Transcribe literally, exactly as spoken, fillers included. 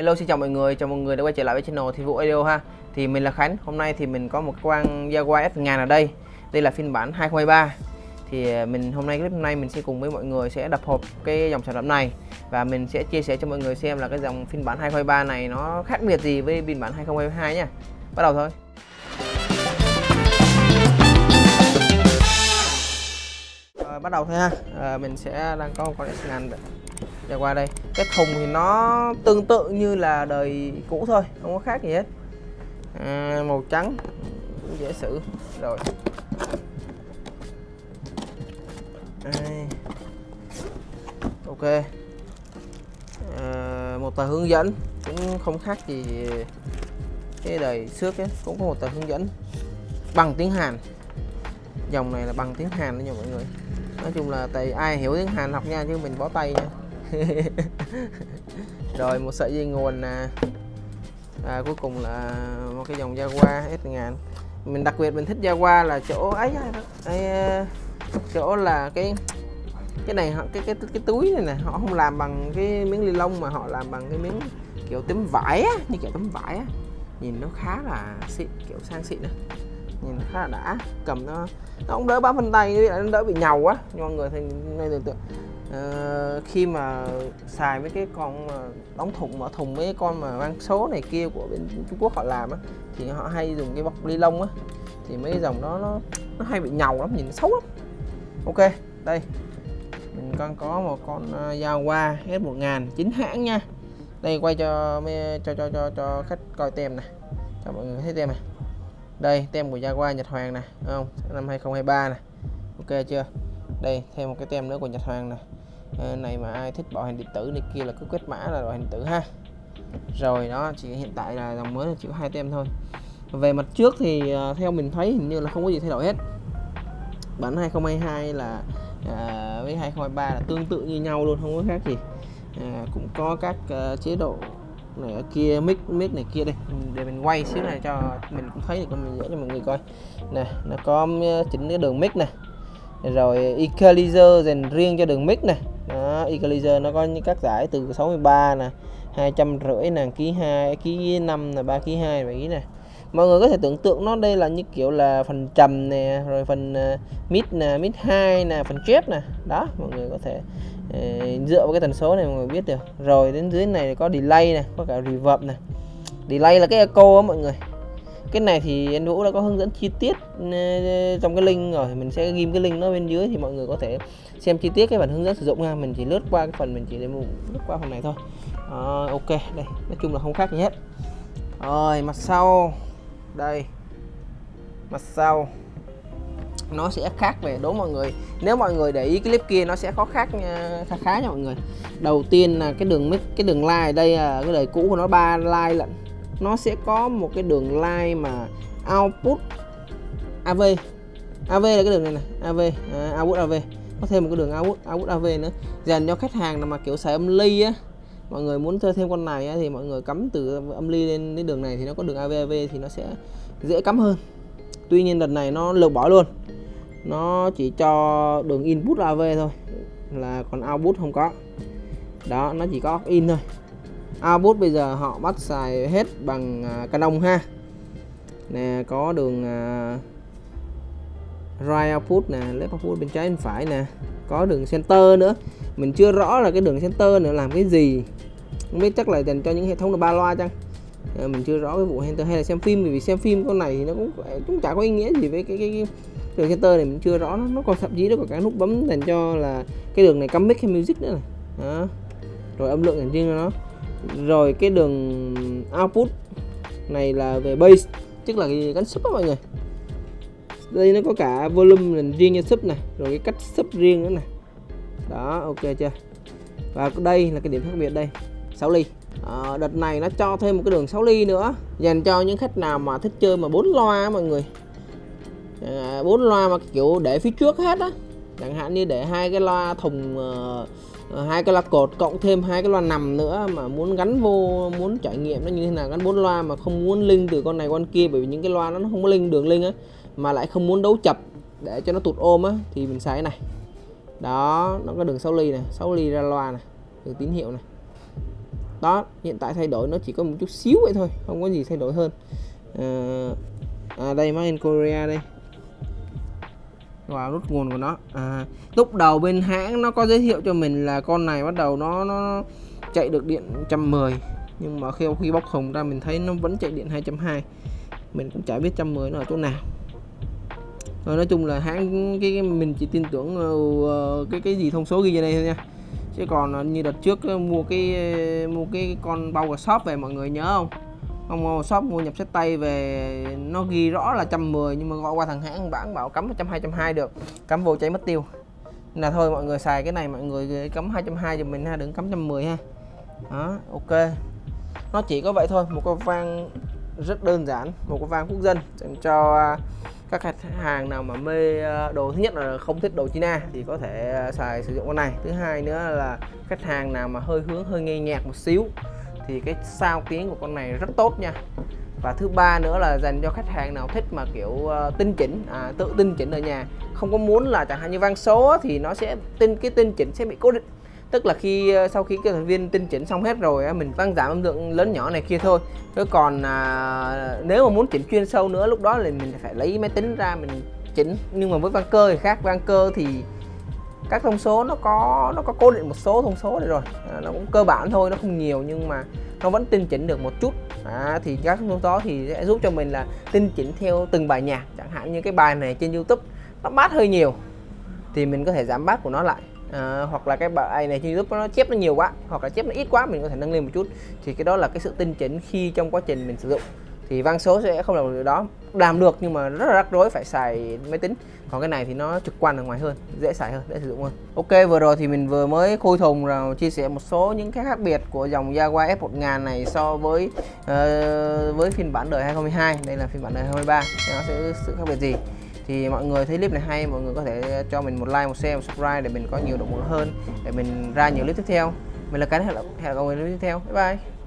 Hello, xin chào mọi người, chào mọi người đã quay trở lại với channel Thiên Vũ Audio ha. Thì mình là Khánh, hôm nay thì mình có một con Jarguar S một nghìn ở đây. Đây là phiên bản hai không hai ba. Thì mình hôm nay clip hôm nay mình sẽ cùng với mọi người sẽ đập hộp cái dòng sản phẩm này và mình sẽ chia sẻ cho mọi người xem là cái dòng phiên bản hai không hai ba này nó khác biệt gì với phiên bản hai không hai hai nha. Bắt đầu thôi. À, bắt đầu thôi ha. À, mình sẽ đang có một con S một nghìn qua đây. Cái thùng thì nó tương tự như là đời cũ thôi, không có khác gì hết. À, màu trắng dễ xử rồi. À, ok. À, một tờ hướng dẫn cũng không khác gì cái đời trước ấy. Cũng có một tờ hướng dẫn bằng tiếng Hàn. Dòng này là bằng tiếng Hàn đó nha mọi người. Nói chung là tại ai hiểu tiếng Hàn học nha, chứ mình bó tay nha. Rồi một sợi dây nguồn à. À, cuối cùng là một cái dòng Jarguar S một nghìn. Mình đặc biệt mình thích Jarguar là chỗ ấy, ấy chỗ là cái cái này họ cái, cái cái cái túi này nè, họ không làm bằng cái miếng ni lông mà họ làm bằng cái miếng kiểu tấm vải á, như kiểu tấm vải á. Nhìn nó khá là xịn, kiểu sang xịn á. Nhìn nó khá là đã, cầm nó nó không đỡ bám vân tay, nó đỡ bị nhầu á. Nhưng mọi người thì ngay từ từ Uh, khi mà xài với cái con mà đóng thùng, mở thùng với cái con mà mang số này kia của bên Trung Quốc họ làm á, thì họ hay dùng cái bọc ni lông á, thì mấy cái dòng đó nó nó hay bị nhàu lắm, nhìn xấu lắm. Ok, đây mình còn có một con Jarguar S một nghìn chính hãng nha. Đây quay cho cho cho cho, cho khách coi tem này, cho mọi người thấy tem này. Đây tem của Jarguar Nhật Hoàng này, không? Năm hai không hai ba này. Ok chưa? Đây thêm một cái tem nữa của Nhật Hoàng này. À, này mà ai thích bảo hành điện tử này kia là cứ quét mã là bảo hành điện tử ha. Rồi đó, chỉ hiện tại là dòng mới là chỉ có hai tem thôi. Về mặt trước thì uh, theo mình thấy hình như là không có gì thay đổi hết. Bản hai không hai hai là uh, với hai không hai ba là tương tự như nhau luôn, không có khác gì. Uh, cũng có các uh, chế độ này ở kia, mic mic này kia đây. Để mình quay xíu này cho mình cũng thấy được, mình dễ cho mọi người coi. Nè, nó có chỉnh cái đường mic này. Rồi equalizer dành riêng cho đường mic này. Đó, equalizer nó có những các giải từ sáu mươi ba nè, hai trăm rưỡi nè, ký hai, ký năm là ba ký hai vậy nè. Mọi người có thể tưởng tượng nó đây là như kiểu là phần trầm nè, rồi phần uh, mid nè, mid hai nè, phần chép nè. Đó, mọi người có thể uh, dựa vào cái tần số này mọi người biết được. Rồi đến dưới này có delay nè, có cả reverb nè. Delay là cái echo á mọi người. Cái này thì anh Vũ đã có hướng dẫn chi tiết trong cái link rồi, mình sẽ ghim cái link nó bên dưới thì mọi người có thể xem chi tiết cái bản hướng dẫn sử dụng nha. Mình chỉ lướt qua cái phần, mình chỉ để lướt qua phần này thôi. À, ok, đây nói chung là không khác gì hết. Rồi mặt sau đây, mặt sau nó sẽ khác về đố mọi người. Nếu mọi người để ý clip kia nó sẽ có khác khá khá nha mọi người. Đầu tiên là cái đường mic, cái đường line đây là cái đời cũ của nó ba line lận. Nó sẽ có một cái đường line mà output a vê. a vê là cái đường này này, a vê, à, output a vê. Có thêm một cái đường output output a vê nữa. Dành cho khách hàng là mà kiểu xài âm ly á. Mọi người muốn thêm con này á, thì mọi người cắm từ âm ly lên cái đường này thì nó có đường a vê a vê thì nó sẽ dễ cắm hơn. Tuy nhiên đợt này nó lược bỏ luôn. Nó chỉ cho đường input a vê thôi, là còn output không có. Đó, nó chỉ có in thôi. Output bây giờ họ bắt xài hết bằng Canon ha. Nè có đường uh, right output nè, left output bên trái bên phải nè, có đường center nữa. Mình chưa rõ là cái đường center nữa làm cái gì. Không biết chắc là dành cho những hệ thống là ba loa chăng. À, mình chưa rõ cái vụ center hay là xem phim, vì xem phim con này thì nó cũng cũng chả có ý nghĩa gì với cái cái, cái đường center này, mình chưa rõ nó, nó còn thậm chí nó còn cái nút bấm dành cho là cái đường này cắm mic hay music nữa này. Đó. Rồi âm lượng dành riêng cho nó. Rồi cái đường output này là về bass, tức là cái cánh sub đó mọi người. Đây nó có cả volume dành riêng cho sub này, rồi cái cách sub riêng nữa này. Đó, ok chưa? Và đây là cái điểm khác biệt đây, sáu ly. À, đợt này nó cho thêm một cái đường sáu ly nữa, dành cho những khách nào mà thích chơi mà bốn loa mọi người. À, bốn loa mà kiểu để phía trước hết á. Chẳng hạn như để hai cái loa thùng, hai cái loa cột cộng thêm hai cái loa nằm nữa, mà muốn gắn vô, muốn trải nghiệm nó như thế nào, gắn bốn loa mà không muốn link từ con này qua con kia, bởi vì những cái loa đó nó không có link đường link á, mà lại không muốn đấu chập để cho nó tụt ôm á, thì mình xài cái này. Đó, nó có đường sáu ly này, sáu ly ra loa này, đường tín hiệu này. đó, hiện tại thay đổi nó chỉ có một chút xíu vậy thôi, không có gì thay đổi hơn. À, à đây, Made in Korea đây, vào nút nguồn của nó. À, lúc đầu bên hãng nó có giới thiệu cho mình là con này bắt đầu nó nó chạy được điện một trăm mười, nhưng mà khi khi bóc hồng ra mình thấy nó vẫn chạy điện hai trăm hai mươi, mình cũng chả biết một trăm mười nó ở chỗ nào. Rồi nói chung là hãng cái, cái mình chỉ tin tưởng uh, cái cái gì thông số ghi trên đây thôi nha, chứ còn như đợt trước mua cái mua cái con bao shop về, mọi người nhớ không? Ông mua shop mua nhập sách tay về nó ghi rõ là một trăm mười, nhưng mà gọi qua thằng hãng bản bảo cắm một trăm hai mươi được, cắm vô cháy mất tiêu. Nên là thôi mọi người xài cái này mọi người cắm hai trăm hai mươi cho mình ha, đừng cắm một trăm mười ha. Đó, ok. Nó chỉ có vậy thôi, một cái vang rất đơn giản, một cái vang quốc dân cho các khách hàng nào mà mê đồ. Thứ nhất là không thích đồ China thì có thể xài sử dụng con này. Thứ hai nữa là khách hàng nào mà hơi hướng hơi nghe nhạc một xíu thì cái sao tiếng của con này rất tốt nha. Và thứ ba nữa là dành cho khách hàng nào thích mà kiểu uh, tinh chỉnh, à, tự tinh chỉnh ở nhà, không có muốn là chẳng hạn như vang số thì nó sẽ tinh cái tinh chỉnh sẽ bị cố định, tức là khi uh, sau khi các thành viên tinh chỉnh xong hết rồi mình tăng giảm âm lượng lớn nhỏ này kia thôi. Thế còn uh, nếu mà muốn chỉnh chuyên sâu nữa lúc đó thì mình phải lấy máy tính ra mình chỉnh. Nhưng mà với vang cơ thì khác, vang cơ thì các thông số nó có nó có cố định một số thông số này rồi, à, nó cũng cơ bản thôi, nó không nhiều nhưng mà nó vẫn tinh chỉnh được một chút. À, thì các thông số thì sẽ giúp cho mình là tinh chỉnh theo từng bài nhạc, chẳng hạn như cái bài này trên YouTube nó bass hơi nhiều thì mình có thể giảm bass của nó lại, à, hoặc là cái bài này trên YouTube nó chép nó nhiều quá hoặc là chép nó ít quá mình có thể nâng lên một chút. Thì cái đó là cái sự tinh chỉnh khi trong quá trình mình sử dụng. Thì vang số sẽ không làm được điều đó, làm được nhưng mà rất là rắc rối, phải xài máy tính. Còn cái này thì nó trực quan ở ngoài hơn, dễ xài hơn, dễ sử dụng hơn. Ok, vừa rồi thì mình vừa mới khui thùng rồi, chia sẻ một số những cái khác biệt của dòng Jarguar S một nghìn này so với uh, với phiên bản đời hai không hai hai. Đây là phiên bản đời hai không hai ba, nó sẽ sự khác biệt gì. Thì mọi người thấy clip này hay, mọi người có thể cho mình một like, một share, một subscribe để mình có nhiều động lực hơn để mình ra nhiều clip tiếp theo. Mình là cái hẹn gặp mọi người clip tiếp theo. Bye bye.